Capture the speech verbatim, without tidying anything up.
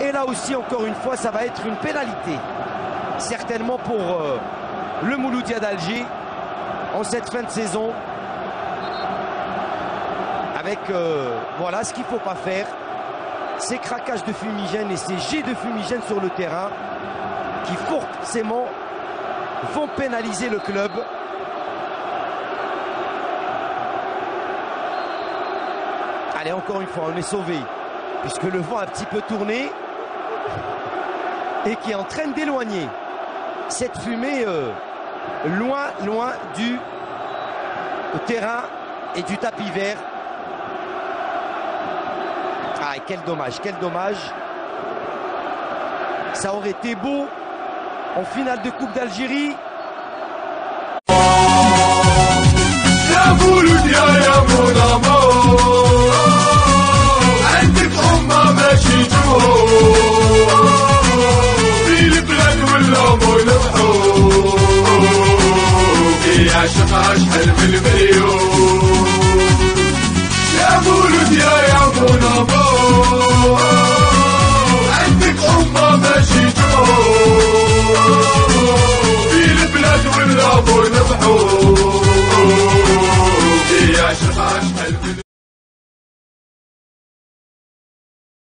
Et là aussi, encore une fois, ça va être une pénalité. Certainement pour euh, le Mouloudia d'Alger en cette fin de saison. Avec euh, voilà ce qu'il ne faut pas faire. Ces craquages de fumigène et ces jets de fumigène sur le terrain qui forcément vont pénaliser le club. Allez, encore une fois, on est sauvé puisque le vent a un petit peu tourné et qui est en train d'éloigner cette fumée euh, loin, loin du terrain et du tapis vert. Ah, quel dommage, quel dommage. Ça aurait été beau en finale de Coupe d'Algérie. يا مولوديا يا مولوديا